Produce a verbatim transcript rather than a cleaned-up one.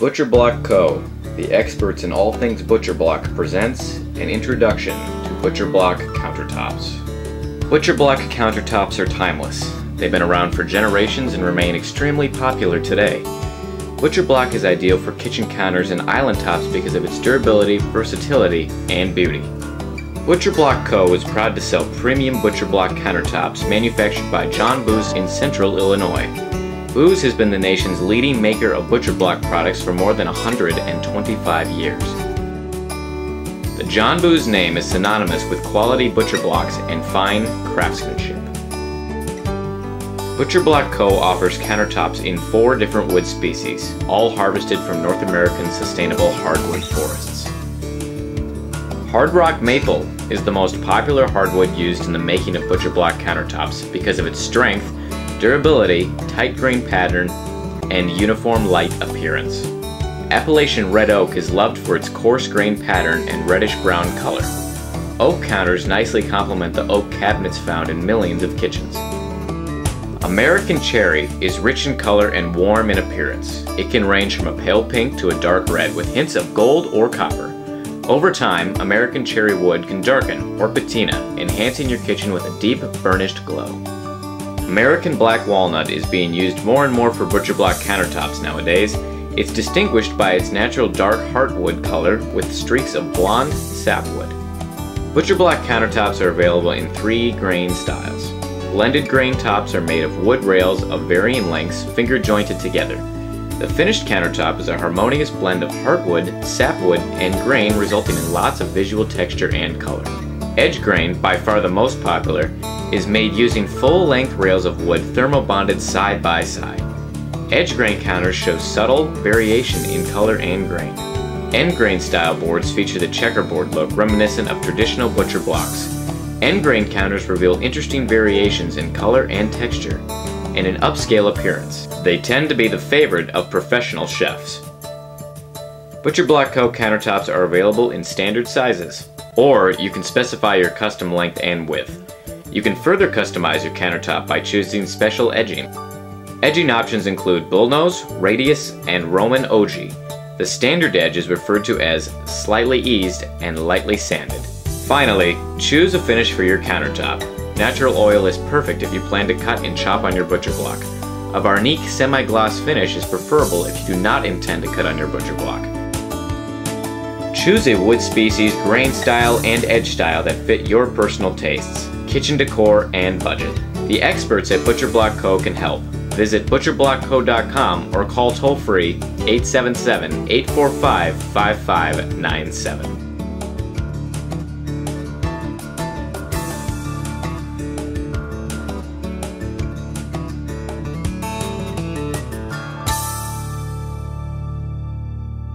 Butcher Block Co., the experts in all things Butcher Block, presents an introduction to Butcher Block countertops. Butcher Block countertops are timeless. They've been around for generations and remain extremely popular today. Butcher Block is ideal for kitchen counters and island tops because of its durability, versatility, and beauty. Butcher Block Co. is proud to sell premium Butcher Block countertops manufactured by John Boos in Central Illinois. Boos has been the nation's leading maker of Butcher Block products for more than one hundred twenty-five years. The John Boos name is synonymous with quality Butcher Blocks and fine craftsmanship. Butcher Block Co. offers countertops in four different wood species, all harvested from North American sustainable hardwood forests. Hard Rock Maple is the most popular hardwood used in the making of Butcher Block countertops because of its strength, durability, tight grain pattern, and uniform light appearance. Appalachian red oak is loved for its coarse grain pattern and reddish-brown color. Oak counters nicely complement the oak cabinets found in millions of kitchens. American cherry is rich in color and warm in appearance. It can range from a pale pink to a dark red with hints of gold or copper. Over time, American cherry wood can darken or patina, enhancing your kitchen with a deep, burnished glow. American Black Walnut is being used more and more for Butcher Block countertops nowadays. It's distinguished by its natural dark heartwood color with streaks of blonde sapwood. Butcher Block countertops are available in three grain styles. Blended grain tops are made of wood rails of varying lengths, finger jointed together. The finished countertop is a harmonious blend of heartwood, sapwood, and grain, resulting in lots of visual texture and color. Edge grain, by far the most popular, is made using full-length rails of wood thermobonded side-by-side. Edge grain counters show subtle variation in color and grain. End grain style boards feature the checkerboard look reminiscent of traditional Butcher Blocks. End grain counters reveal interesting variations in color and texture, and an upscale appearance. They tend to be the favorite of professional chefs. Butcher Block Co. countertops are available in standard sizes, or you can specify your custom length and width. You can further customize your countertop by choosing special edging. Edging options include Bullnose, Radius, and Roman Ogee. The standard edge is referred to as Slightly Eased and Lightly Sanded. Finally, choose a finish for your countertop. Natural oil is perfect if you plan to cut and chop on your Butcher Block. A Varnique semi-gloss finish is preferable if you do not intend to cut on your Butcher Block. Choose a wood species, grain style, and edge style that fit your personal tastes, kitchen decor, and budget. The experts at Butcher Block Co. can help. Visit butcher block co dot com or call toll-free eight seven seven, eight four five, five five nine seven.